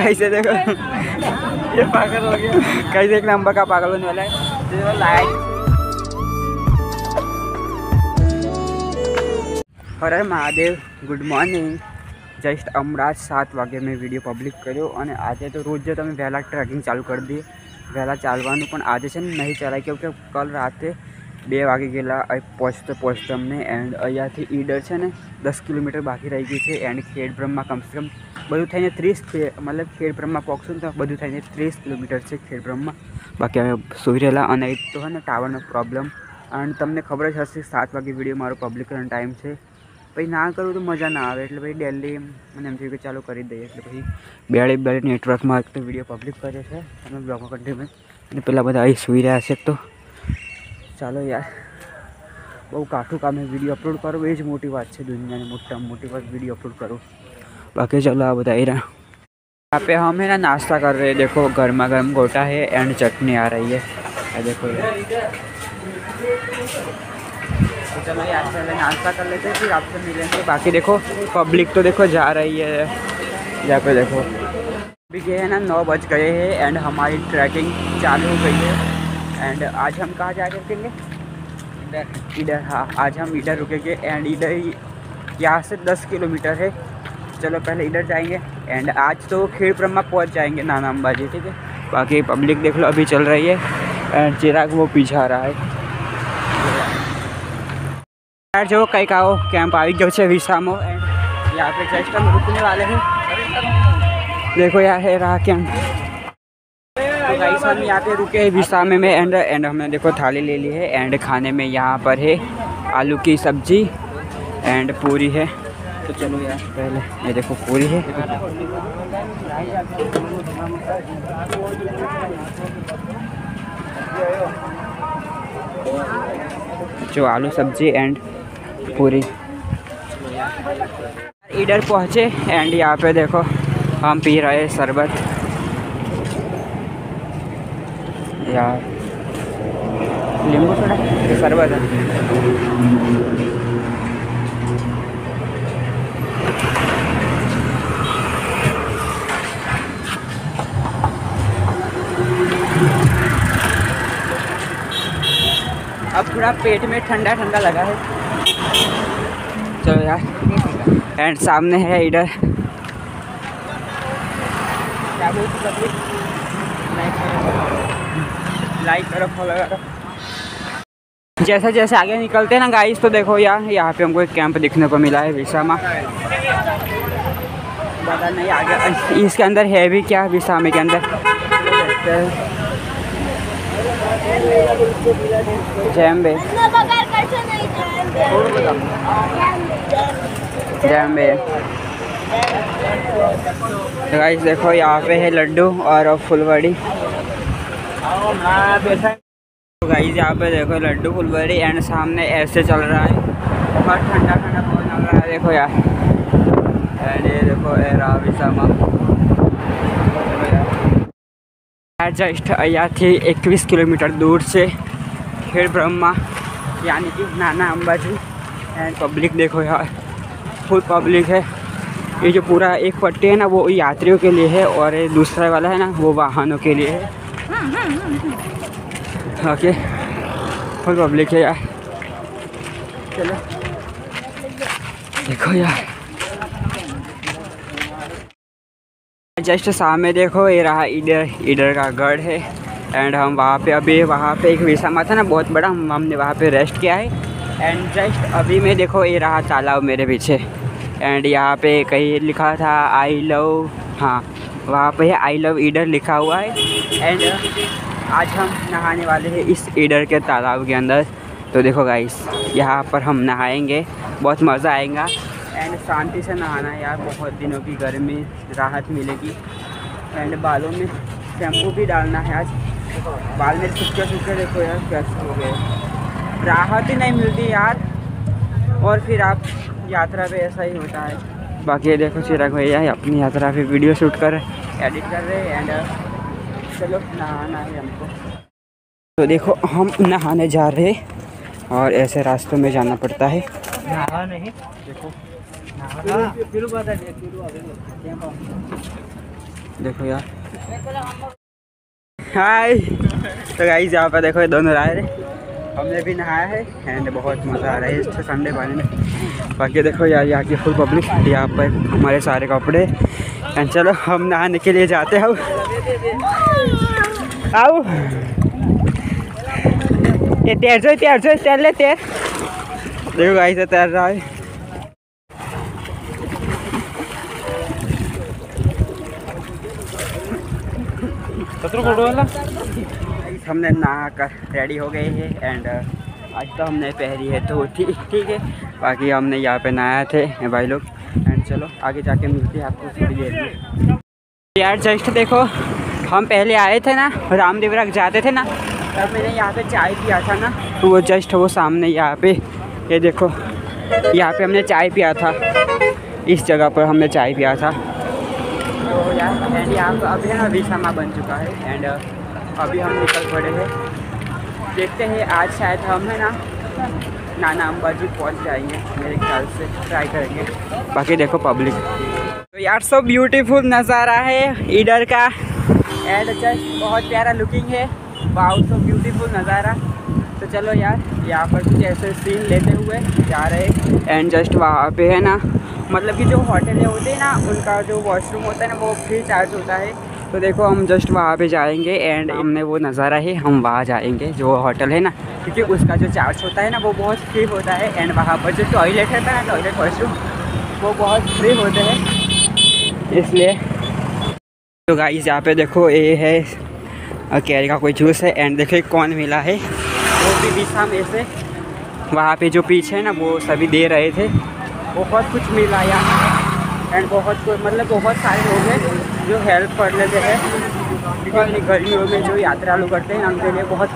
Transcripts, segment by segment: कैसे देखो ये पागल हो गया, कैसे एक नंबर का पागल होने वाला है। लाइट हरे महादेव, गुड मॉर्निंग। जस्ट अमराज 7 વાગે મેં વિડીયો પબ્લિક કર્યો અને આજે તો રોજ જો તમે વહેલા ટ્રેકિંગ ચાલુ કરી દઈએ, વહેલા ચાલવાનું, પણ આજે છે ને નહીં ચલાય કેમ કે કાલ રાતે 2 વાગે ગયેલા પહોંચતે પહોંચતે અમને એન્ડ અહીંયાથી ઈડર છે ને 10 કિલોમીટર બાકી રહી ગઈ છે એન્ડ ખેડ બ્રહ્મમાં કમસે કમ બધું થઈને 30 મતલબ ખેડ બ્રહ્મમાં પહોંચશું તો બધું થઈને 30 કિલોમીટર છે ખેડ બ્રહ્મમાં બાકી અમે સુઈ રહેલા અને એક તો હોય ને ટાવરનો પ્રોબ્લેમ અને તમને ખબર જ હશે 7 વાગે વિડીયો મારો પબ્લિક કરવાનો ટાઈમ છે, भाई ना करूँ तो मजा ना आए एट भाई डेली मैंने एम सी चालू कर दी एट भाई बेड़े बेड़े नेटवर्क में एक तो विडियो पब्लिक करे है अगर ब्लॉग में कंटिन्यू पेला बता सूई रहा है तो चलो यार बहुत काठू काम है विडियो अपलॉड करो एज मोटी बात है दुनिया ने मोटा मोटी बात विडियो अपलॉड करो बाकी चलो आप बताइए रहा। यहाँ पे हम है ना नाश्ता कर रहे हैं, देखो गर्मा गर्म गोटा है एंड चटनी आ रही है, देखो चलो यार पहले नाश्ता कर लेते हैं फिर आपसे मिलेंगे। बाकी देखो पब्लिक तो देखो जा रही है, यहाँ पे देखो अभी ये है ना 9 बज गए हैं एंड हमारी ट्रैकिंग चालू हो गई है एंड आज हम कहाँ जा रुकेंगे इधर, हाँ आज हम इधर रुकेंगे एंड इधर यहाँ से 10 किलोमीटर है, चलो पहले इधर जाएंगे एंड आज तो खेड़ ब्रह्मा पहुँच जाएंगे नाना अंबाजी, ठीक है। बाकी पब्लिक देख लो अभी चल रही है एंड चिराग वो पीछे आ रहा है यार, जो कई का हो कैंप आई गए थे विशामो एंड यहाँ पे जस्ट हम रुकने वाले हैं, देखो यार है रहा कैंप। तो गाइस हम यहाँ पे रुके हैं विशामे में एंड हमने देखो थाली ले ली है एंड खाने में यहाँ पर है आलू की सब्जी एंड पूरी है, तो चलो यार पहले ये देखो पूरी है, जो आलू सब्जी एंड पूरी। इधर पहुँचे एंड यहाँ पे देखो हम पी रहे हैं शरबत यार नींबू सोडा शरबत है, अब थोड़ा पेट में ठंडा ठंडा लगा है, चलो यार। एंड सामने है इधर लाइक करो फॉलो करो। जैसे जैसे आगे निकलते हैं ना गाइस तो देखो यार यहाँ पे हमको एक कैंप दिखने को मिला है विशामा, पता नहीं आगे इसके अंदर है भी क्या विशामे के अंदर। जैम्बे जैम्बे गाइस देखो यहाँ पे है लड्डू और फुलवड़ी, तो गाइस यहाँ पे देखो लड्डू फुलवड़ी एंड सामने ऐसे चल रहा है बहुत ठंडा ठंडा पवन चल रहा है, देखो यार एंड ये देखो एरावी सामा जस्ट यहाँ थी 21 किलोमीटर दूर से खेड़ ब्रह्मा यानी कि नाना अंबाजी एंड पब्लिक देखो यार फुल पब्लिक है। ये जो पूरा एक पट्टी है ना वो यात्रियों के लिए है और ये दूसरा वाला है ना वो वाहनों के लिए है, ओके फुल पब्लिक है यार। चलो देखो यार जस्ट सामने देखो ये रहा इधर का गढ़ है एंड हम वहाँ पे अभी वहाँ पे एक विशामा था ना बहुत बड़ा, हमने वहाँ पे रेस्ट किया है एंड जस्ट अभी मैं देखो ये रहा तालाब मेरे पीछे एंड यहाँ पे कहीं लिखा था आई लव, हाँ वहाँ पे है आई लव ईडर लिखा हुआ है एंड आज हम नहाने वाले हैं इस ईडर के तालाब के अंदर, तो देखो गाइस यहाँ पर हम नहाएँगे बहुत मज़ा आएगा एंड शांति से नहाना है यार, बहुत दिनों की गर्मी राहत मिलेगी एंड बालों में शैम्पू भी डालना है आज, बाल में सूखे सूखे देखो यार कैसे हो गए, राहत ही नहीं मिलती यार और फिर आप यात्रा पे ऐसा ही होता है। बाकी ये देखो चिराग भैया अपनी यात्रा पे वीडियो शूट कर एडिट कर रहे हैं एंड चलो नहाना है हमको, तो देखो हम नहाने जा रहे हैं और ऐसे रास्तों में जाना पड़ता है, नहा नहीं देखो देखो यार। हाय तो गाइस यहाँ पर देखो ये दोनों आए रहे, हमने भी नहाया है एंड बहुत मज़ा आ रहा है इस ठंडे पानी में। बाकी देखो यार यहाँ की फुल पब्लिक, यहाँ पर हमारे सारे कपड़े एंड चलो हम नहाने के लिए जाते हैं। आओ ये तैर जो तैर ले तैर, देखो गाइस से तैर रहा है। हमने नहा कर रेडी हो गए हैं एंड आज तो हमने पहरी है तो ठीक है, बाकी हमने यहाँ पे नहाए थे भाई लोग एंड चलो आगे जाके मिलते हैं आपको थोड़ी देर में। यार जस्ट देखो हम पहले आए थे ना रामदेव रख जाते थे ना, तब मैंने यहाँ पे चाय पिया था ना, तो वो जस्ट वो सामने यहाँ पे ये देखो यहाँ पे हमने चाय पिया था, इस जगह पर हमने चाय पिया था। तो यार एंड यहाँ पर अभी ना अभी समा बन चुका है एंड अभी हम निकल पड़े हैं, देखते हैं आज शायद हम है ना नाना अंबाजी पहुंच जाएंगे मेरे ख्याल से, ट्राई करेंगे। बाकी देखो पब्लिक, तो यार सो ब्यूटीफुल नज़ारा है इधर का एंड जस्ट बहुत प्यारा लुकिंग है, वाओ सो ब्यूटीफुल नज़ारा। तो चलो यार यहाँ पर कुछ ऐसे सीन लेते हुए जा रहे हैं एंड जस्ट वहाँ पे है ना मतलब कि जो होटलें होते हैं ना उनका जो वॉशरूम होता है ना वो फ्री चार्ज होता है, तो देखो हम जस्ट वहाँ पे जाएंगे एंड हमने वो नज़ारा है हम वहाँ जाएंगे जो होटल है ना, क्योंकि उसका जो चार्ज होता है ना वो बहुत फ्री होता है एंड वहाँ पर जो टॉयलेट है ना टॉयलेट वॉशरूम वो बहुत फ्री होते हैं इसलिए। तो गाइस यहाँ पे देखो ये है कैरी का कोई जूस है एंड देखो कौन मिला है वो भी दिशा में से, वहाँ पे जो पीछे है ना वो सभी दे रहे थे, बहुत कुछ मिला यहाँ एंड बहुत मतलब बहुत सारे लोग हैं जो हेल्प कर लेते हैं, क्योंकि गर्मियों में जो यात्रा लोग करते हैं उनके लिए बहुत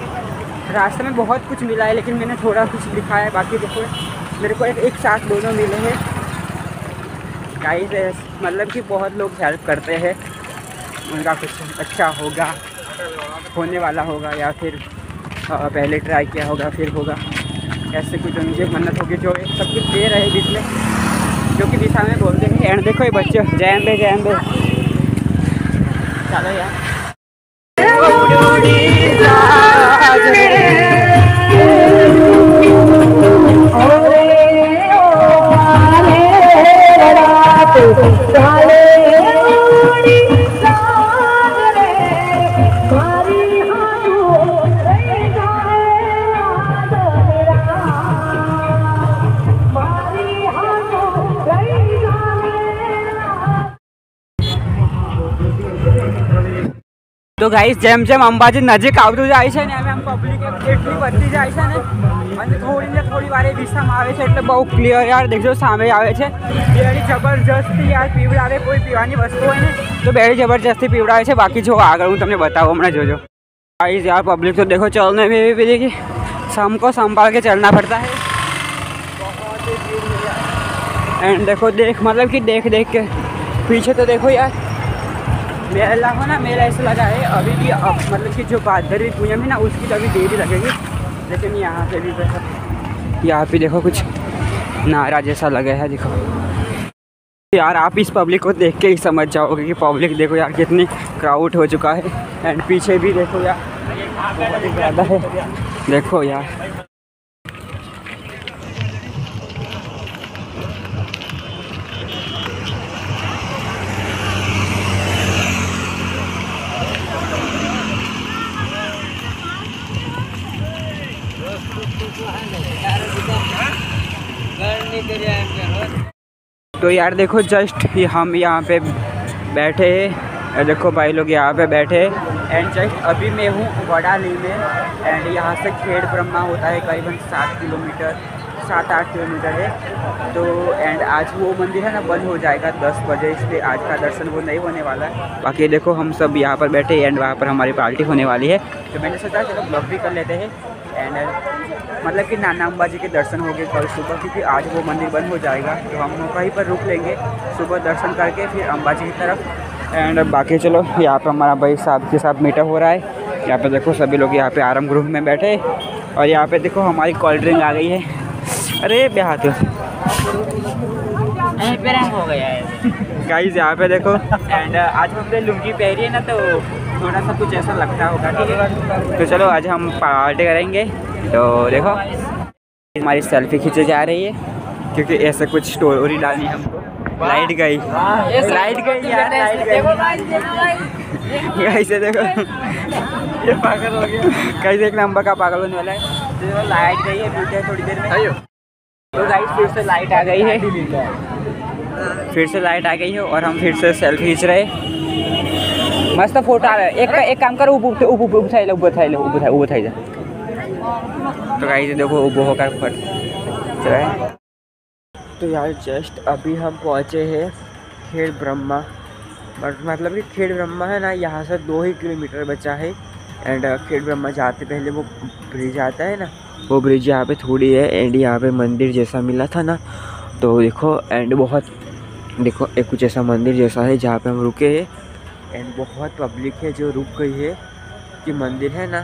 रास्ते में बहुत कुछ मिला है, लेकिन मैंने थोड़ा कुछ लिखा है। बाकी देखो मेरे को एक साथ दोनों मिले हैं गाइस, मतलब कि बहुत लोग हेल्प करते हैं, उनका कुछ अच्छा होगा होने वाला होगा या फिर पहले ट्राई किया होगा फिर होगा, ऐसे कुछ उनकी मन्नत होगी जो सब कुछ दे रहे बीच में जो कि दिशा में बोलते हैं। एंड देखो ये बच्चे जैन बे चलो यार તો ગાઈસ જેમ અંબાજી નજીક આવતું જાય છે ને એમ એમ પબ્લિક એટલી વધતી જાય છે ને અને થોડી વાર એ દિશામાં આવે છે એટલે બહુ ક્લિયર યાર દેખજો સામે આવે છે, બેડી જબરજસ્તી યાર પીવડાવે, કોઈ પીવાની વસ્તુ હોય ને તો બેડી જબરજસ્તી પીવડાવે છે। બાકી જો આગળ હું તમને બતાવું હમણાં જોજો ગાઈસ, યાર પબ્લિક તો દેખો ચલને भी भी देखिए हमको संभाल के चलना पड़ता है एंड देखो मतलब कि देख के पीछे तो देखो यार मेला हो ना, मेला ऐसा लगा है अभी भी मतलब कि जो भादरवी पूनम है ना उसकी अभी देरी लगेगी, लेकिन यहाँ पे भी यहाँ पे देखो कुछ नारा जैसा लगा है। देखो यार आप इस पब्लिक को देख के ही समझ जाओगे कि पब्लिक देखो यार कितनी क्राउड हो चुका है एंड पीछे भी देखो यार बहुत ज़्यादा है। देखो यार तो यार देखो जस्ट हम यहाँ पे बैठे हैं, देखो भाई लोग यहाँ पे बैठे एंड जस्ट अभी मैं हूँ वडाली में एंड यहाँ से खेड़ ब्रह्मा होता है करीबन 7-8 किलोमीटर है। तो एंड आज वो मंदिर है ना बंद हो जाएगा 10 बजे, इसलिए आज का दर्शन वो नहीं होने वाला है। बाकी देखो हम सब यहाँ पर बैठे एंड वहाँ पर हमारी पार्टी होने वाली है, तो मैंने सोचा चलो ब्लॉग भी कर लेते हैं एंड मतलब कि नाना अंबाजी के दर्शन हो गए कल सुबह, क्योंकि आज वो मंदिर बंद हो जाएगा तो हम कहीं पर रुक लेंगे सुबह दर्शन करके फिर अंबाजी की तरफ एंड बाकी चलो यहाँ पे हमारा भाई साहब के साथ मीटअप हो रहा है। यहाँ पे देखो सभी लोग यहाँ पे आराम ग्रुप में बैठे और यहाँ पे देखो हमारी कोल्ड ड्रिंक आ गई है, अरे बेहात हो गया है गाइस यहाँ पे देखो। एंड आज हमने लुंगी पहनी है ना, तो थोड़ा सा कुछ ऐसा लगता होगा, ठीक है। तो चलो आज हम पार्टी करेंगे। तो देखो हमारी सेल्फी खींचे जा रही है क्योंकि ऐसा कुछ स्टोरी डाली हमको। लाइट गई, लाइट गई यार, लाइट गई। कैसे देखो ये पागल हो गया, कैसे एक नंबर का पागल होने वाला है। लाइट गई है, बीते थोड़ी देर में। तो गाइस फिर से लाइट आ गई है, फिर से लाइट आ गई है और हम फिर से सेल्फी खींच रहे हैं। मस्त फोटो आ रहा है। एक काम करो, उबो था। तो गाइस देखो उबो होकर खींच रहा है। तो यार जस्ट अभी हम पहुंचे हैं खेड़ ब्रह्मा, मतलब कि खेड़ ब्रह्मा है ना, यहाँ से 2 ही किलोमीटर बचा है। एंड खेड़ ब्रह्मा जाते पहले वो ब्रिज आता है ना, वो ब्रिज यहाँ पे थोड़ी है। एंड यहाँ पे मंदिर जैसा मिला था ना, तो देखो। एंड बहुत देखो एक कुछ ऐसा मंदिर जैसा है जहाँ पे हम रुके हैं। एंड बहुत पब्लिक है जो रुक गई है कि मंदिर है ना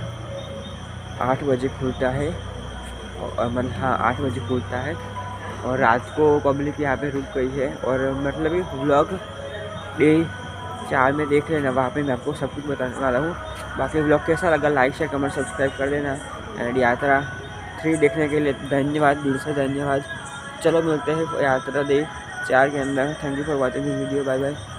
8 बजे खुलता है, मतलब हाँ 8 बजे खुलता है। और रात को पब्लिक यहाँ पे रुक गई है। और मतलब ये व्लॉग डे 4 में देख लेना, वहाँ पे मैं आपको सब कुछ बताने वाला हूँ। बाकी व्लॉग कैसा लगा लाइक शेयर कमेंट सब्सक्राइब कर देना। एंड यात्रा 3 देखने के लिए धन्यवाद, दिल से धन्यवाद। चलो मिलते हैं यात्रा डे 4 के अंदर। Thank you for watching this video, bye bye.